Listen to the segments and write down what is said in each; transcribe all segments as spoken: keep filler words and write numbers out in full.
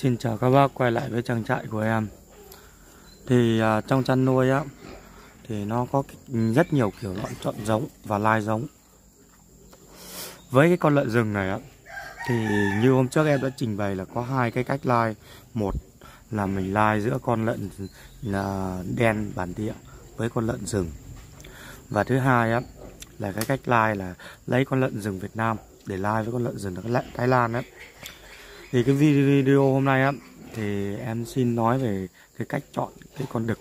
Xin chào các bác quay lại với trang trại của em. Thì à, trong chăn nuôi á thì nó có rất nhiều kiểu loại chọn giống và lai giống. Với cái con lợn rừng này á thì như hôm trước em đã trình bày là có hai cái cách lai. Một là mình lai giữa con lợn là đen bản địa với con lợn rừng. Và thứ hai á là cái cách lai là lấy con lợn rừng Việt Nam để lai với con lợn rừng Thái Lan á. Thì cái video hôm nay á thì em xin nói về cái cách chọn cái con đực,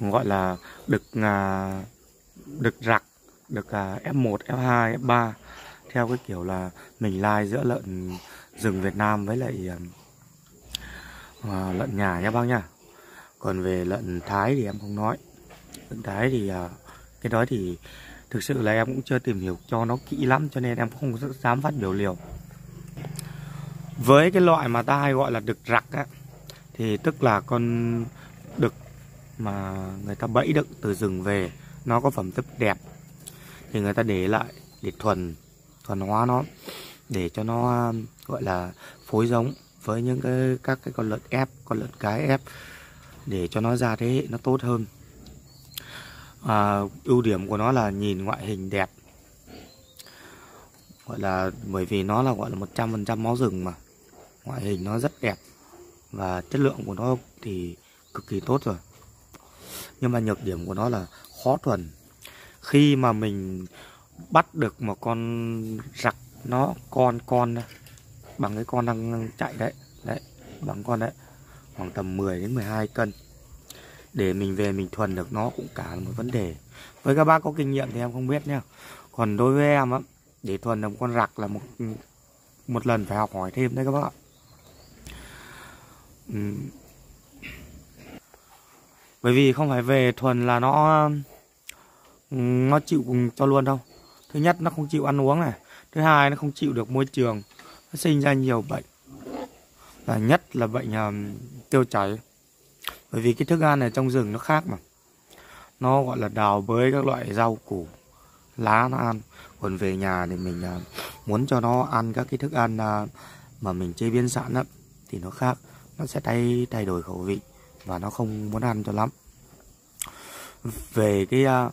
gọi là đực đực rặc, đực ép một, ép hai, ép ba, theo cái kiểu là mình lai giữa lợn rừng Việt Nam với lại à, lợn nhà nha bác nha. Còn về lợn Thái thì em không nói. Lợn Thái thì à, cái đó thì thực sự là em cũng chưa tìm hiểu cho nó kỹ lắm, cho nên em cũng không dám phát biểu liều. Với cái loại mà ta hay gọi là đực rặc á, thì tức là con đực mà người ta bẫy đực từ rừng về, nó có phẩm chất đẹp thì người ta để lại để thuần thuần hóa nó, để cho nó gọi là phối giống với những cái các cái con lợn ép, con lợn cái ép, để cho nó ra thế hệ nó tốt hơn. À, ưu điểm của nó là nhìn ngoại hình đẹp, gọi là bởi vì nó là gọi là một trăm phần trăm máu rừng mà, ngoại hình nó rất đẹp và chất lượng của nó thì cực kỳ tốt rồi. Nhưng mà nhược điểm của nó là khó thuần. Khi mà mình bắt được một con rặc nó con con bằng cái con đang chạy đấy, đấy bằng con đấy khoảng tầm mười đến mười hai cân, để mình về mình thuần được nó cũng cả là một vấn đề. Với các bác có kinh nghiệm thì em không biết nhá. Còn đối với em á, để thuần được con rặc là một một lần phải học hỏi thêm đấy các bác ạ. Ừ. Bởi vì không phải về thuần là nó nó chịu cùng cho luôn đâu. Thứ nhất nó không chịu ăn uống này, thứ hai nó không chịu được môi trường, nó sinh ra nhiều bệnh, và nhất là bệnh uh, tiêu chảy. Bởi vì cái thức ăn này trong rừng nó khác mà, nó gọi là đào bới các loại rau củ lá nó ăn. Còn về nhà thì mình uh, muốn cho nó ăn các cái thức ăn uh, mà mình chế biến sẵn á, thì nó khác, nó sẽ thay thay đổi khẩu vị và nó không muốn ăn cho lắm. Về cái uh,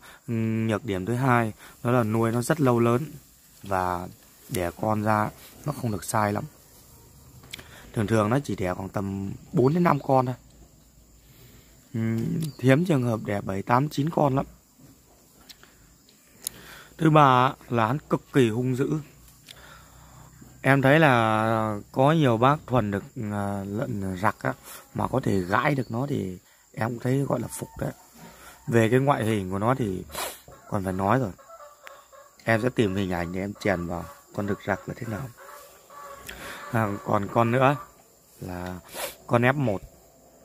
nhược điểm thứ hai đó là nuôi nó rất lâu lớn, và đẻ con ra nó không được sai lắm. Thường thường nó chỉ đẻ khoảng tầm bốn đến năm con thôi. Uhm, hiếm trường hợp đẻ bảy, tám, chín con lắm. Thứ ba là hắn cực kỳ hung dữ. Em thấy là có nhiều bác thuần được lợn rặc á, mà có thể gãi được nó thì em cũng thấy gọi là phục đấy. Về cái ngoại hình của nó thì còn phải nói rồi. Em sẽ tìm hình ảnh để em chèn vào con đực rặc là thế nào. À, còn con nữa là con ép một.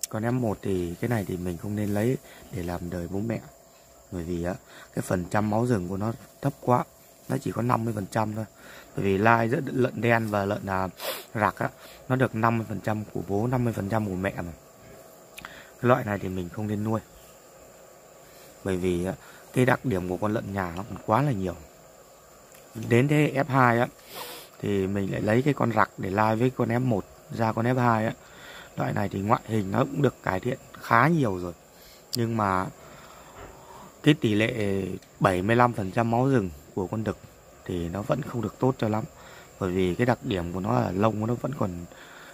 Con ép một thì cái này thì mình không nên lấy để làm đời bố mẹ. Bởi vì á, cái phần trăm máu rừng của nó thấp quá, nó chỉ có năm mươi phần trăm thôi. Bởi vì lai giữa lợn đen và lợn à, rặc á, nó được năm mươi phần trăm của bố, năm mươi phần trăm của mẹ mà. Cái loại này thì mình không nên nuôi. Bởi vì á, cái đặc điểm của con lợn nhà nó còn quá là nhiều. Đến thế ép hai á, thì mình lại lấy cái con rặc để lai với con ép một ra con ép hai á. Loại này thì ngoại hình nó cũng được cải thiện khá nhiều rồi, nhưng mà cái tỷ lệ bảy mươi lăm phần trăm máu rừng của con đực thì nó vẫn không được tốt cho lắm. Bởi vì cái đặc điểm của nó là lông của nó vẫn còn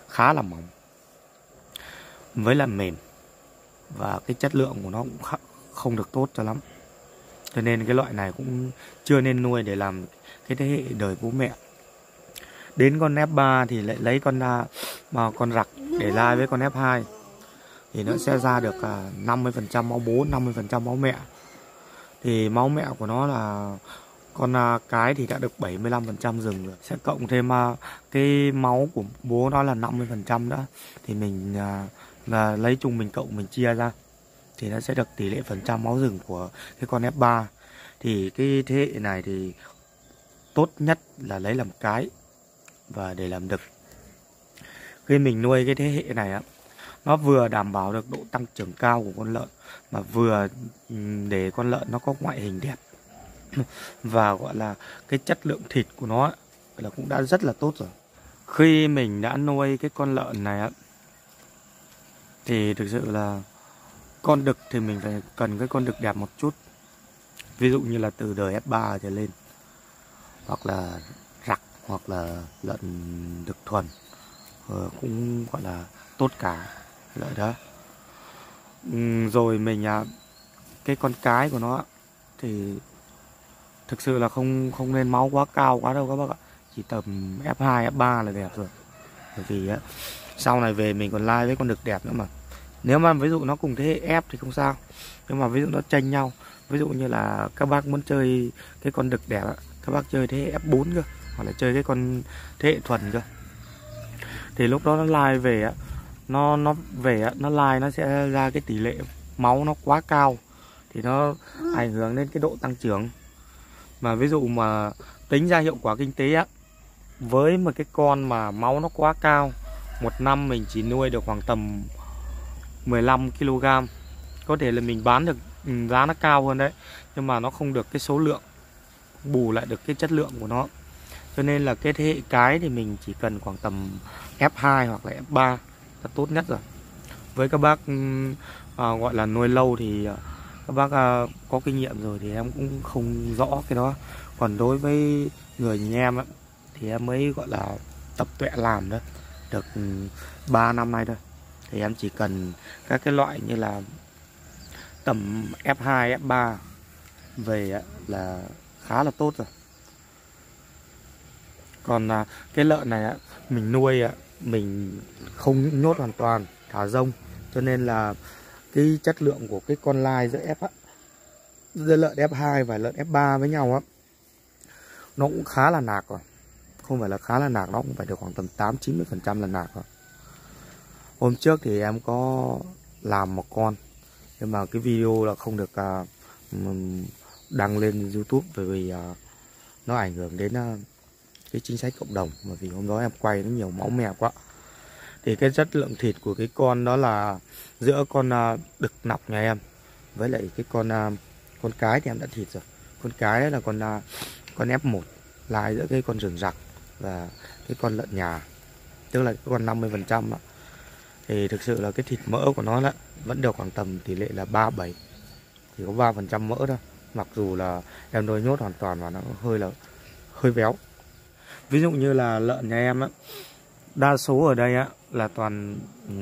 khá là mỏng, với là mềm, và cái chất lượng của nó cũng không được tốt cho lắm. Cho nên cái loại này cũng chưa nên nuôi để làm cái thế hệ đời bố mẹ. Đến con ép ba thì lại lấy con mà con rặc để lai với con ép hai, thì nó sẽ ra được năm mươi phần trăm máu bố, năm mươi phần trăm máu mẹ. Thì máu mẹ của nó là con cái thì đã được bảy mươi lăm phần trăm rừng rồi, sẽ cộng thêm cái máu của bố nó là năm mươi phần trăm nữa, thì mình là lấy chung mình cộng mình chia ra, thì nó sẽ được tỷ lệ phần trăm máu rừng của cái con ép ba. Thì cái thế hệ này thì tốt nhất là lấy làm cái và để làm đực. Khi mình nuôi cái thế hệ này á, nó vừa đảm bảo được độ tăng trưởng cao của con lợn, mà vừa để con lợn nó có ngoại hình đẹp, và gọi là cái chất lượng thịt của nó là cũng đã rất là tốt rồi. Khi mình đã nuôi cái con lợn này thì thực sự là con đực thì mình phải cần cái con đực đẹp một chút. Ví dụ như là từ đời ép ba trở lên, hoặc là rặc, hoặc là lợn đực thuần, cũng gọi là tốt cả lợi đó. Rồi mình cái con cái của nó thì thực sự là không không nên máu quá cao quá đâu các bác ạ, chỉ tầm ép hai ép ba là đẹp rồi. Bởi vì á, sau này về mình còn lai với con đực đẹp nữa mà. Nếu mà ví dụ nó cùng thế hệ ép thì không sao, nhưng mà ví dụ nó tranh nhau, ví dụ như là các bác muốn chơi cái con đực đẹp á, các bác chơi thế hệ ép bốn cơ, hoặc là chơi cái con thế hệ thuần cơ, thì lúc đó nó lai về á, nó nó về á, nó lai nó sẽ ra cái tỷ lệ máu nó quá cao thì nó ảnh hưởng đến cái độ tăng trưởng. Mà ví dụ mà tính ra hiệu quả kinh tế á, với một cái con mà máu nó quá cao, một năm mình chỉ nuôi được khoảng tầm mười lăm ki lô gam, có thể là mình bán được giá nó cao hơn đấy, nhưng mà nó không được cái số lượng bù lại được cái chất lượng của nó. Cho nên là cái thế hệ cái thì mình chỉ cần khoảng tầm ép hai hoặc là ép ba là tốt nhất rồi. Với các bác à, gọi là nuôi lâu thì các bác à, có kinh nghiệm rồi thì em cũng không rõ cái đó. Còn đối với người nhà em ấy, thì em mới gọi là tập tuệ làm đó được ba năm nay thôi. Thì em chỉ cần các cái loại như là tầm ép hai, ép ba về là khá là tốt rồi. Còn cái lợn này mình nuôi mình không nhốt hoàn toàn, thả rông, cho nên là cái chất lượng của cái con lai giữa F giữa lợn ép hai và lợn ép ba với nhau á, nó cũng khá là nạc rồi. Không phải là khá là nạc, nó cũng phải được khoảng tầm tám chín mươi phần trăm là nạc rồi. Hôm trước thì em có làm một con, nhưng mà cái video là không được đăng lên YouTube, bởi vì nó ảnh hưởng đến cái chính sách cộng đồng. Bởi vì hôm đó em quay nó nhiều máu mè quá. Thì cái chất lượng thịt của cái con đó là giữa con đực nọc nhà em với lại cái con con cái thì em đã thịt rồi. Con cái đấy là con con ép một, lai giữa cái con rừng rặc và cái con lợn nhà, tức là cái con năm mươi phần trăm đó. Thì thực sự là cái thịt mỡ của nó đó, vẫn được khoảng tầm tỷ lệ là ba mươi bảy, thì có ba phần trăm mỡ thôi. Mặc dù là em nuôi nhốt hoàn toàn và nó hơi là hơi béo. Ví dụ như là lợn nhà em á, đa số ở đây á là toàn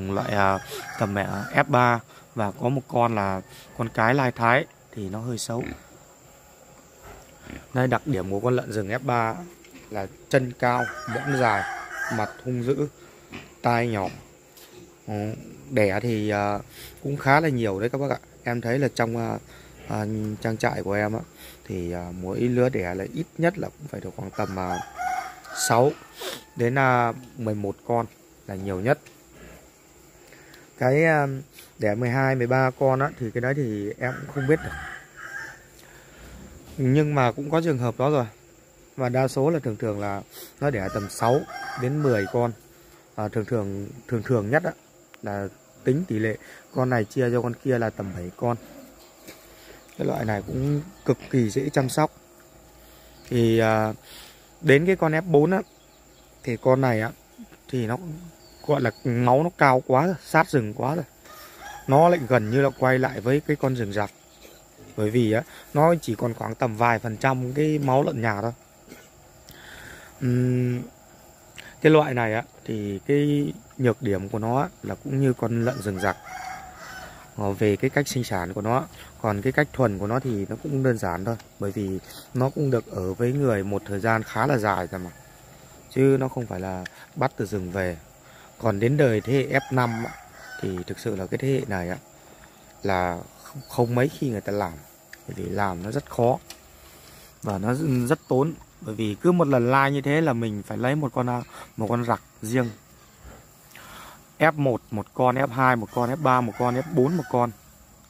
loại tầm mẹ ép ba, và có một con là con cái lai Thái thì nó hơi xấu. Đây, đặc điểm của con lợn rừng ép ba là chân cao, mõm dài, mặt hung dữ, tai nhỏ. Đẻ thì cũng khá là nhiều đấy các bác ạ. Em thấy là trong trang trại của em thì mỗi lứa đẻ là ít nhất là cũng phải được khoảng tầm sáu đến mười một con là nhiều nhất. Cái đẻ mười hai mười ba con thì cái đấy thì em cũng không biết được. Nhưng mà cũng có trường hợp đó rồi. Và đa số là thường thường là nó đẻ tầm sáu đến mười con. À, thường thường thường thường nhất á, là tính tỷ lệ con này chia cho con kia là tầm bảy con. Cái loại này cũng cực kỳ dễ chăm sóc. Thì à, đến cái con ép bốn á, thì con này á thì nó gọi là máu nó cao quá rồi, sát rừng quá rồi. Nó lại gần như là quay lại với cái con rừng rặc. Bởi vì á, nó chỉ còn khoảng tầm vài phần trăm cái máu lợn nhà thôi. uhm, Cái loại này á, thì cái nhược điểm của nó á, là cũng như con lợn rừng rặc về cái cách sinh sản của nó. Còn cái cách thuần của nó thì nó cũng đơn giản thôi, bởi vì nó cũng được ở với người một thời gian khá là dài rồi mà, chứ nó không phải là bắt từ rừng về. Còn đến đời thế hệ ép năm á, thì thực sự là cái thế hệ này á, là không mấy khi người ta làm, bởi vì làm nó rất khó và nó rất tốn. Bởi vì cứ một lần lai như thế là mình phải lấy một con một con rặc riêng, ép một một con, ép hai một con, ép ba một con, ép bốn một con,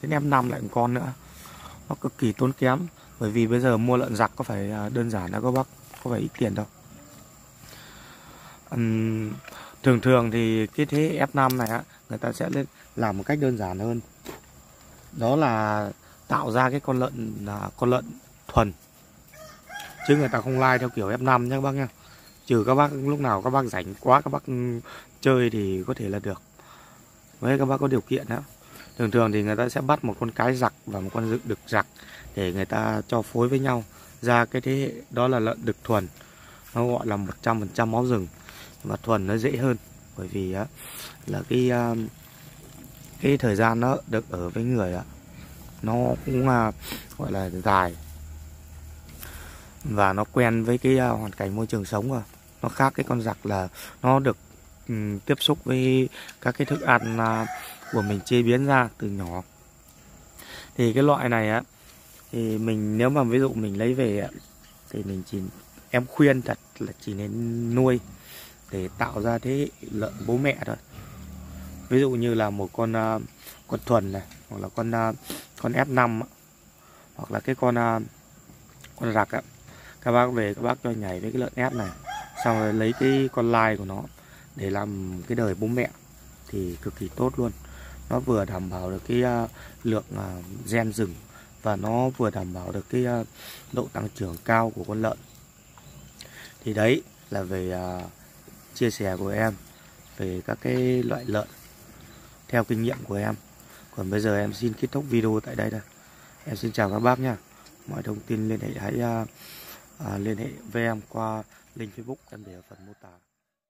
đến ép năm lại một con nữa. Nó cực kỳ tốn kém. Bởi vì bây giờ mua lợn rặc có phải đơn giản đâu các bác, có phải ít tiền đâu. uhm, Thường thường thì cái thế ép năm này á, người ta sẽ làm một cách đơn giản hơn, đó là tạo ra cái con lợn là con lợn thuần, chứ người ta không lai theo kiểu ép năm nhé các bác nha. Trừ các bác lúc nào các bác rảnh quá, các bác chơi thì có thể là được. Với các bác có điều kiện đó. Thường thường thì người ta sẽ bắt một con cái giặc và một con đực giặc để người ta cho phối với nhau ra cái thế hệ đó là lợn đực thuần. Nó gọi là một trăm phần trăm máu rừng. Và thuần nó dễ hơn, bởi vì á, là cái cái thời gian nó được ở với người á, nó cũng là, gọi là dài, và nó quen với cái hoàn cảnh môi trường sống rồi. Nó khác cái con giặc là nó được um, tiếp xúc với các cái thức ăn uh, của mình chế biến ra từ nhỏ. Thì cái loại này á, thì mình nếu mà ví dụ mình lấy về á, thì mình chỉ em khuyên thật là chỉ nên nuôi để tạo ra thế lợn bố mẹ thôi. Ví dụ như là một con uh, con thuần này, hoặc là con uh, con ép năm, hoặc là cái con uh, con rạc ạ. Các bác về các bác cho nhảy với cái lợn ép này, xong rồi lấy cái con lai của nó để làm cái đời bố mẹ thì cực kỳ tốt luôn. Nó vừa đảm bảo được cái uh, lượng uh, gen rừng, và nó vừa đảm bảo được cái uh, độ tăng trưởng cao của con lợn. Thì đấy là về uh, chia sẻ của em về các cái loại lợn theo kinh nghiệm của em. Còn bây giờ em xin kết thúc video tại đây đây. Em xin chào các bác nha. Mọi thông tin liên hệ hãy uh, uh, liên hệ với em qua link Facebook em để ở phần mô tả.